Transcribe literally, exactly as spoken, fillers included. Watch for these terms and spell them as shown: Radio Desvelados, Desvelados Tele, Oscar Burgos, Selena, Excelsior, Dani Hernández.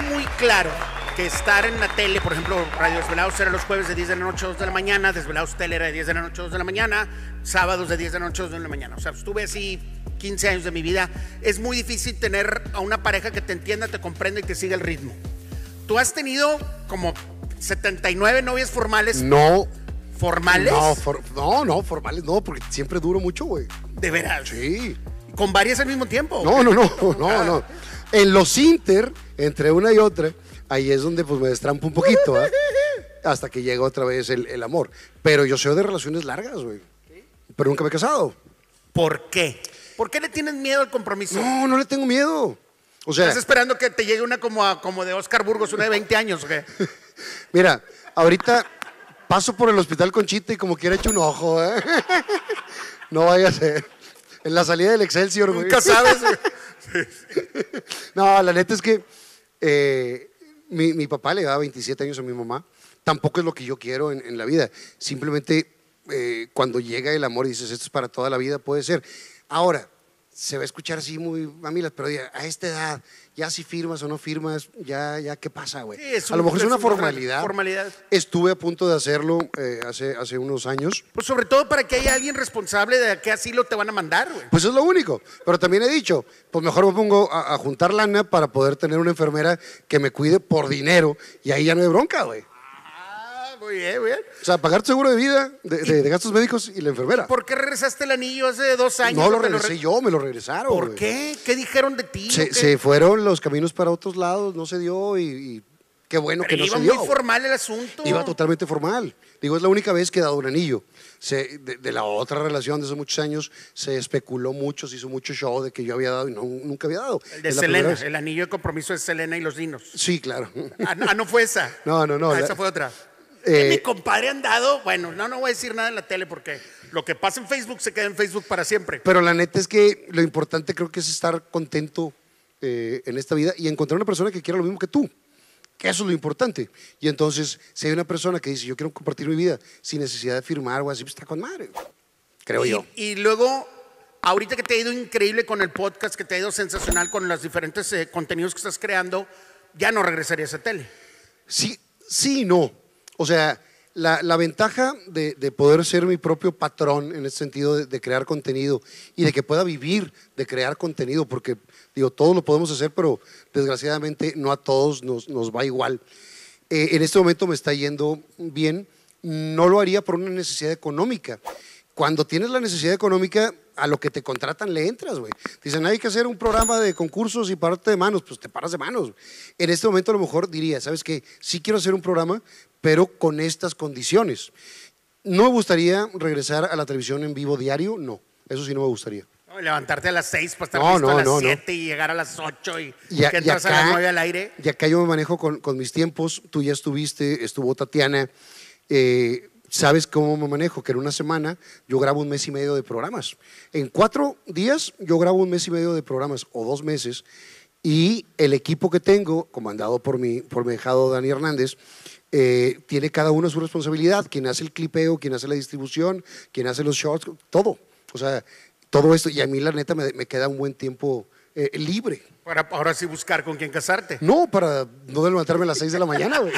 queda muy claro que estar en la tele, por ejemplo, Radio Desvelados era los jueves de diez de la noche a dos de la mañana, Desvelados Tele era de diez de la noche a dos de la mañana, sábados de diez de la noche a dos de la mañana. O sea, estuve así quince años de mi vida. Es muy difícil tener a una pareja que te entienda, te comprenda y te siga el ritmo. Tú has tenido como setenta y nueve novias formales. No. ¿Formales? No, for, no, no, formales no, porque siempre duro mucho, güey. ¿De veras? Sí. ¿Con varias al mismo tiempo? No, no, no, no, no. En los inter, entre una y otra, ahí es donde pues me destrampo un poquito, ¿eh? Hasta que llega otra vez el, el amor. Pero yo soy de relaciones largas, güey. ¿Sí? Pero nunca me he casado. ¿Por qué? ¿Por qué le tienes miedo al compromiso? No, no le tengo miedo. O sea, ¿estás esperando que te llegue una como, a, como de Oscar Burgos, una de veinte años o qué? Mira, ahorita paso por el hospital Conchita y como quiera echo un ojo, ¿eh? No vaya a ser. En la salida del Excelsior, güey. Nunca sabes. No, la neta es que eh, mi, mi papá le daba veintisiete años a mi mamá. Tampoco es lo que yo quiero en, en la vida. Simplemente eh, cuando llega el amor y dices, esto es para toda la vida, puede ser. Ahora, se va a escuchar así muy mamilas, pero a esta edad, ya si firmas o no firmas, ya, ya ¿qué pasa, güey? Sí, a lo mejor es una formalidad. formalidad. Estuve a punto de hacerlo eh, hace, hace unos años. Pues sobre todo para que haya alguien responsable de qué asilo te van a mandar, güey. Pues es lo único. Pero también he dicho, pues mejor me pongo a, a juntar lana para poder tener una enfermera que me cuide por dinero y ahí ya no hay bronca, güey. Muy bien, muy bien. O sea, pagar seguro de vida, de, de, de gastos médicos y la enfermera. ¿Por qué regresaste el anillo hace dos años? No, lo regresé lo re... yo, me lo regresaron. ¿Por wey. qué? ¿Qué dijeron de ti? Se, se fueron los caminos para otros lados, no se dio y, y qué bueno Pero que no se dio. Iba muy formal el asunto. Iba totalmente formal. Digo, es la única vez que he dado un anillo. Se, de, de la otra relación de hace muchos años se especuló mucho, se hizo mucho show de que yo había dado y no, nunca había dado. El de es Selena, el anillo de compromiso de Selena y los dinos. Sí, claro. Ah, no, no fue esa. No, no, no. Ah, la... Esa fue otra. Eh, mi compadre andado, bueno, no, no voy a decir nada en la tele porque lo que pasa en Facebook se queda en Facebook para siempre. Pero la neta es que lo importante creo que es estar contento eh, en esta vida y encontrar una persona que quiera lo mismo que tú, que eso es lo importante. Y entonces, si hay una persona que dice, yo quiero compartir mi vida sin necesidad de firmar o así, pues está con madre, creo y, yo. Y luego, ahorita que te ha ido increíble con el podcast, que te ha ido sensacional con los diferentes eh, contenidos que estás creando, ya no regresarías a tele. Sí, sí y no. O sea, la, la ventaja de, de poder ser mi propio patrón en el sentido de, de crear contenido y de que pueda vivir de crear contenido, porque digo, todos lo podemos hacer, pero desgraciadamente no a todos nos, nos va igual. Eh, en este momento me está yendo bien, no lo haría por una necesidad económica. Cuando tienes la necesidad económica, a lo que te contratan le entras, güey. Dicen, hay que hacer un programa de concursos y pararte de manos, pues te paras de manos. En este momento a lo mejor diría, ¿sabes qué? Sí quiero hacer un programa, pero con estas condiciones. ¿No me gustaría regresar a la televisión en vivo diario? No, eso sí no me gustaría. No, levantarte a las seis para estar no, listo no, a las no, siete no. y llegar a las ocho y, y, y, a, que y acá, a las nueve al aire. Y acá yo me manejo con, con mis tiempos, tú ya estuviste, estuvo Tatiana, eh... ¿Sabes cómo me manejo? Que en una semana yo grabo un mes y medio de programas. En cuatro días yo grabo un mes y medio de programas o dos meses y el equipo que tengo, comandado por mi, por mi dejado Dani Hernández, eh, tiene cada uno su responsabilidad, quien hace el clipeo, quien hace la distribución, quien hace los shots, todo. O sea, todo esto. Y a mí la neta me, me queda un buen tiempo eh, libre. Para ahora sí buscar con quién casarte. No, para no levantarme a las seis de la mañana, güey.